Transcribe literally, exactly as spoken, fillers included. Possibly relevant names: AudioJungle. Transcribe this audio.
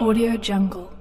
AudioJungle.